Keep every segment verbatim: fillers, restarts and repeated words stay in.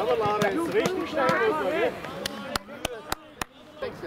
Aber Lara ist richtig stark, oder? Sechs, ja?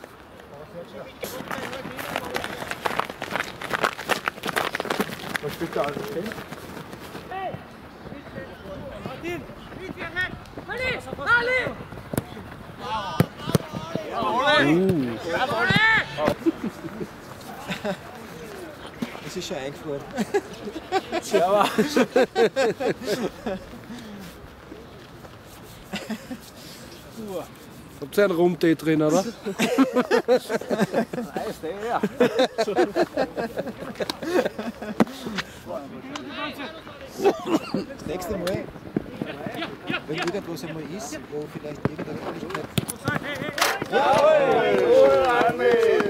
Was spielt da alles hin? Hey! Martin! Ali! Ali! Es ist schon eingefroren. Servus. Habt ihr einen Rumtee drin, oder? Nein, der ja. Das nächste Mal, wenn wieder bloß einmal ist, wo vielleicht irgendeine Kleinigkeit. Jawohl!